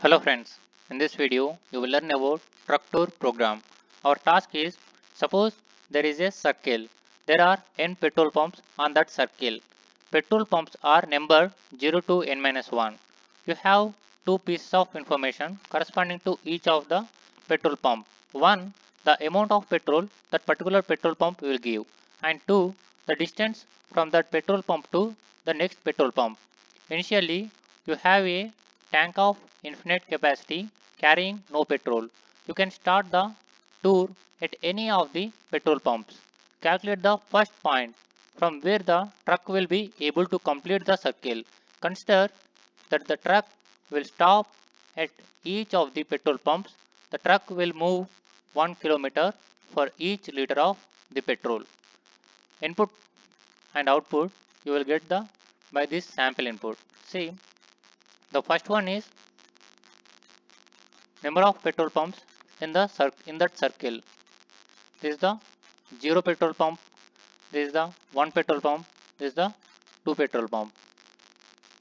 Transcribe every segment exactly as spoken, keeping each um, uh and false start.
Hello friends, in this video you will learn about Truck Tour program. Our task is, suppose there is a circle. There are n petrol pumps on that circle. Petrol pumps are numbered zero to n minus one. You have two pieces of information corresponding to each of the petrol pump. One, the amount of petrol that particular petrol pump will give, and two, the distance from that petrol pump to the next petrol pump. Initially, you have a tank of infinite capacity carrying no petrol. You can start the tour at any of the petrol pumps. Calculate the first point from where the truck will be able to complete the circle. Consider that the truck will stop at each of the petrol pumps. The truck will move one kilometer for each liter of the petrol. Input and output you will get the by this sample input. See, the first one is number of petrol pumps in the cir in that circle. This is the zero petrol pump, this is the one petrol pump, this is the two petrol pump.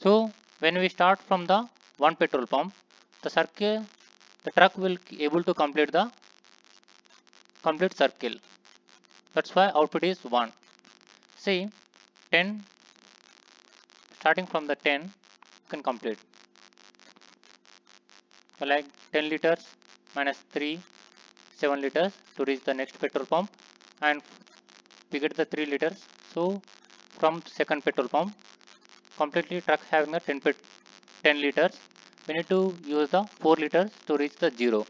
So when we start from the one petrol pump, the circle, the truck will be able to complete the complete circle. That's why output is one. See, ten, starting from the ten, you can complete. So like ten liters minus three, seven liters to reach the next petrol pump, and we get the three liters. So from second petrol pump, completely truck having a ten liters, we need to use the four liters to reach the zero.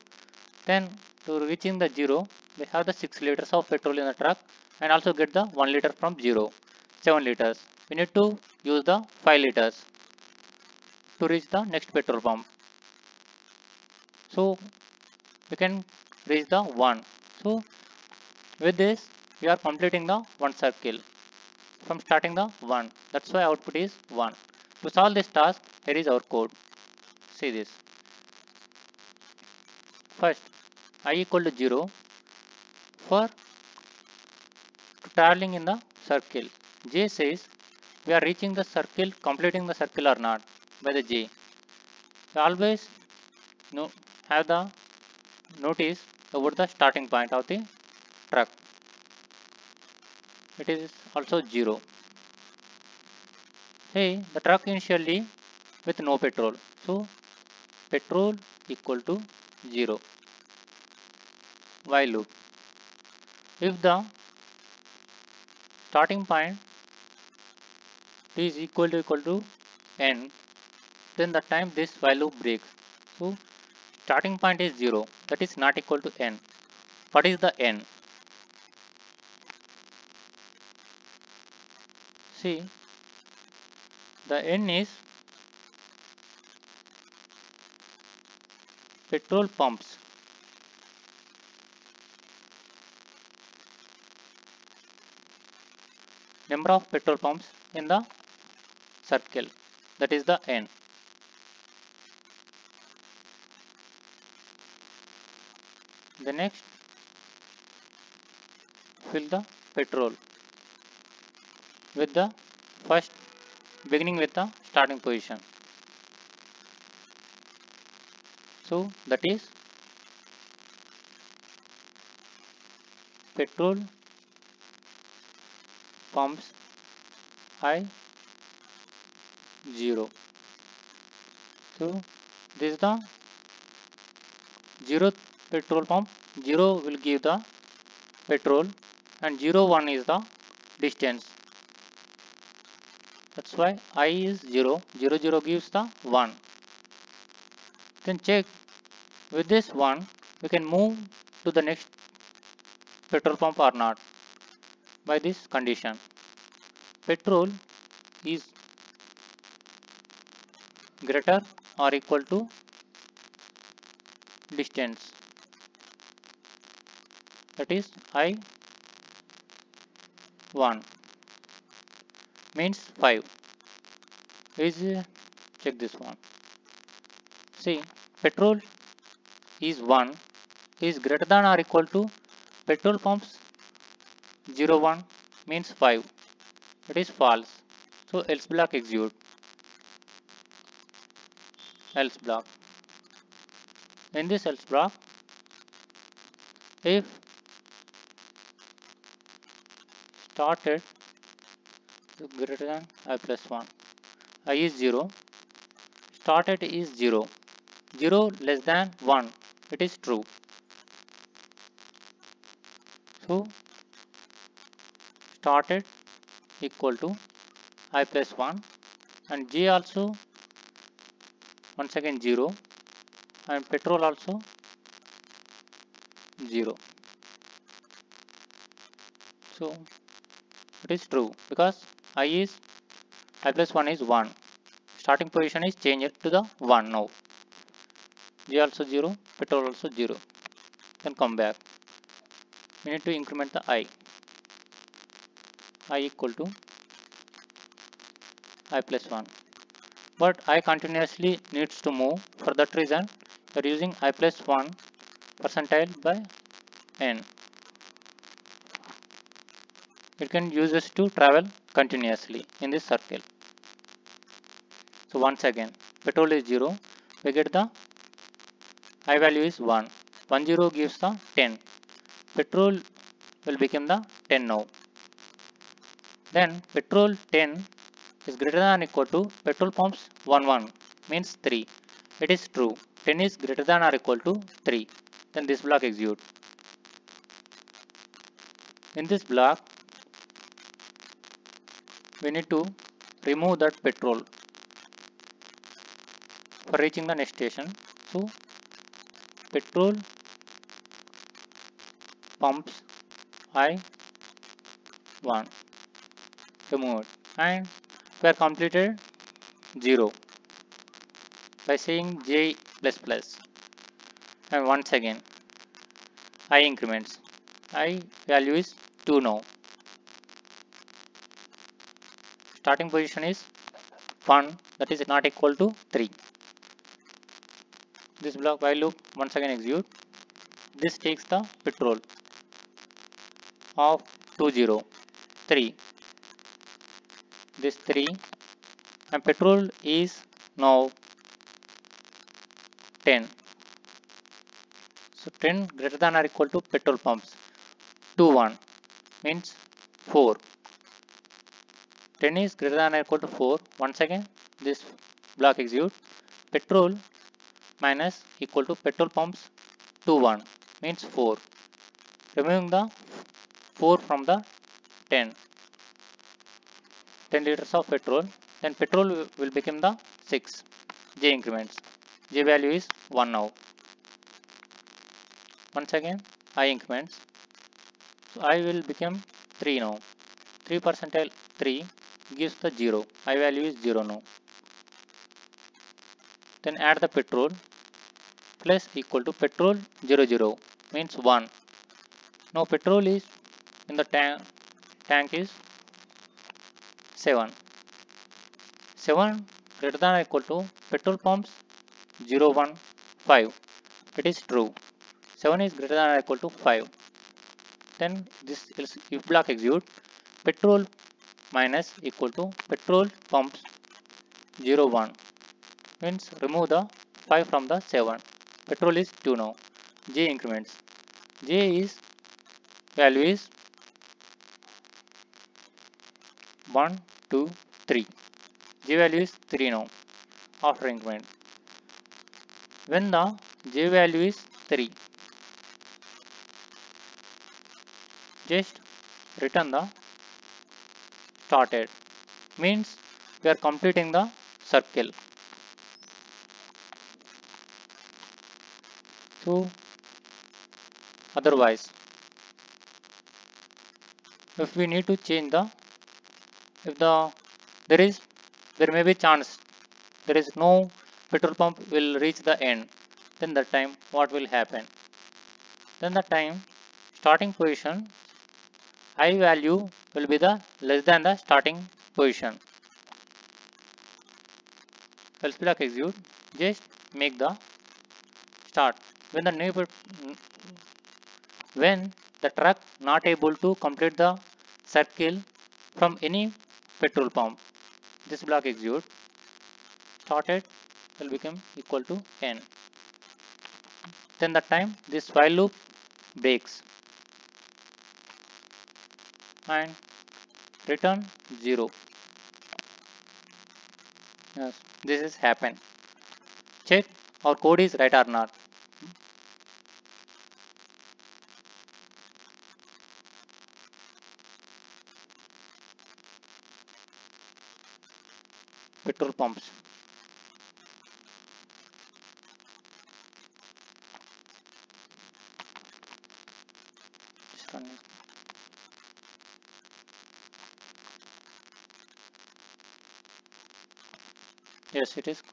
Then to reaching the zero, we have the six liters of petrol in the truck, and also get the one liter from zero, seven liters. We need to use the five liters to reach the next petrol pump. So we can reach the one. So with this we are completing the one circle from starting the one. That's why output is one. To solve this task, here is our code. See this. First, I equal to zero for traveling in the circle. J says we are reaching the circle, completing the circle or not, by the J. We always no, have the notice about the starting point of the truck. It is also zero. Hey, the truck initially with no petrol. So petrol equal to zero. While loop. If the starting point T is equal to equal to n, then the time this while loop breaks. So starting point is zero, that is not equal to n. What is the n? See, the n is petrol pumps. Number of petrol pumps in the circle, that is the n. The next, fill the petrol with the first beginning with the starting position. So that is petrol pumps I zero. So this is the zero petrol pump. Zero will give the petrol, and zero one is the distance. That's why I is zero. zero zero gives the one. Then check with this one, we can move to the next petrol pump or not by this condition. Petrol is greater or equal to distance, that is I one means five is, check this one. See, petrol is one is greater than or equal to petrol pumps zero one means five. It is false. So else block execute. Else block. in this algebra, if started greater than I plus one, I is zero, started is zero, zero less than one, it is true. So started equal to I plus one, and J also once again zero, and petrol also zero. So it is true because I is I plus one is one. Starting position is changed to the one now. J also zero, petrol also zero. Then come back. We need to increment the I. I equal to I plus one. But I continuously needs to move. For that reason, we are using I plus one percentile by n. It can use this to travel continuously in this circle. So once again, petrol is zero. We get the I value is one. one zero gives the ten. Petrol will become the ten now. Then petrol ten is greater than or equal to petrol pumps one one means three. It is true. ten is greater than or equal to three. Then this block execute. In this block, we need to remove that petrol for reaching the next station. So petrol pumps I one, remove it, and we are completed zero by saying J plus plus, and once again I increments. I value is two now. Starting position is one, that is not equal to three. This block while loop once again execute. This takes the petrol of two zero three. This three, and petrol is now ten. So ten greater than or equal to petrol pumps two one means four. ten is greater than or equal to four. Once again, this block execute. Petrol minus equal to petrol pumps two one means four. Removing the four from the ten. ten liters of petrol. Then petrol will become the six. J increments. J value is one now. Once again, I increments. So I will become three now. three percentile three. Gives the zero. I value is zero now. Then add the petrol plus equal to petrol zero zero means one. Now petrol is in the tank tank is seven. seven greater than or equal to petrol pumps zero one five. It is true. seven is greater than or equal to five. Then this is if block execute. Petrol minus equal to petrol pumps zero one means remove the five from the seven. Petrol is two now. J increments. J is value is one two three. J value is three now after increment. When the J value is three, just return the started means we are completing the circle. So otherwise, if we need to change the if the there is there may be chance there is no petrol pump will reach the end, then that time what will happen? Then the time starting position I value will be the less than the starting position. Else block execute. Just make the start. When the neighbor, when the truck not able to complete the circle from any petrol pump, this block execute. Started will become equal to n. then the time this while loop breaks and return zero. Yes, this is happen. Check our code is right or not. Petrol pumps. Yes, it is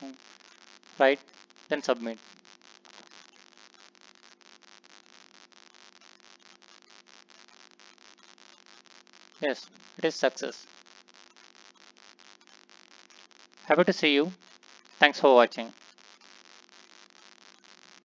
right, then submit. Yes, it is success. Happy to see you. Thanks for watching.